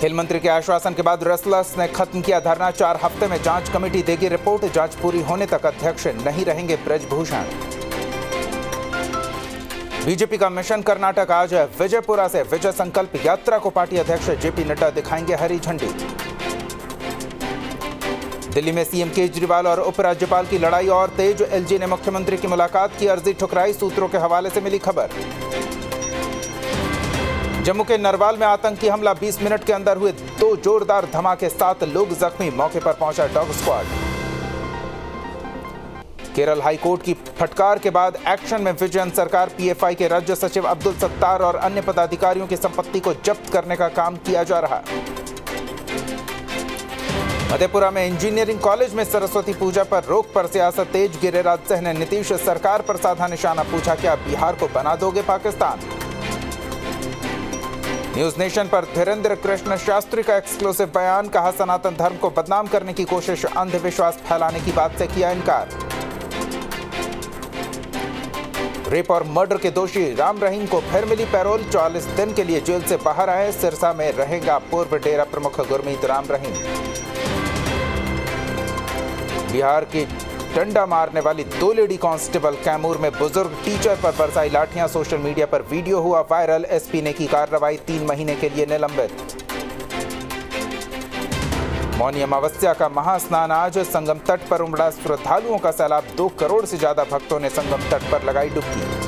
खेल मंत्री के आश्वासन के बाद रेसलर्स ने खत्म किया धरना। 4 हफ्ते में जांच कमेटी देगी रिपोर्ट। जांच पूरी होने तक अध्यक्ष नहीं रहेंगे ब्रजभूषण। बीजेपी का मिशन कर्नाटक आज है। विजयपुरा से विजय संकल्प यात्रा को पार्टी अध्यक्ष जेपी नड्डा दिखाएंगे हरी झंडी। दिल्ली में सीएम केजरीवाल और उपराज्यपाल की लड़ाई और तेज। एलजी ने मुख्यमंत्री की मुलाकात की अर्जी ठुकराई, सूत्रों के हवाले से मिली खबर। जम्मू के नरवाल में आतंकी हमला, 20 मिनट के अंदर हुए 2 जोरदार धमाके, 7 लोग जख्मी, मौके पर पहुंचा डॉग स्क्वाड। केरल हाईकोर्ट की फटकार के बाद एक्शन में विजयन सरकार। पीएफआई के राज्य सचिव अब्दुल सत्तार और अन्य पदाधिकारियों की संपत्ति को जब्त करने का काम किया जा रहा। मधेपुरा में इंजीनियरिंग कॉलेज में सरस्वती पूजा पर रोक पर सियासत तेज। गिरिराज सिंह ने नीतीश सरकार पर साधा निशाना, पूछा क्या बिहार को बना दोगे पाकिस्तान। न्यूज नेशन पर धीरेन्द्र कृष्ण शास्त्री का एक्सक्लूसिव बयान, कहा सनातन धर्म को बदनाम करने की कोशिश, अंधविश्वास फैलाने की बात से किया इनकार। रेप और मर्डर के दोषी राम रहीम को फिर मिली पैरोल, 40 दिन के लिए जेल से बाहर आए। सिरसा में रहेगा पूर्व डेरा प्रमुख गुरमीत राम रहीम। बिहार की डंडा मारने वाली 2 लेडी कांस्टेबल, कैमूर में बुजुर्ग टीचर पर बरसाई लाठियां, सोशल मीडिया पर वीडियो हुआ वायरल। एसपी ने की कार्रवाई, 3 महीने के लिए निलंबित। मौनी अमावस्या का महास्नान आज। संगम तट पर उमड़ा श्रद्धालुओं का सैलाब, 2 करोड़ से ज्यादा भक्तों ने संगम तट पर लगाई डुबकी।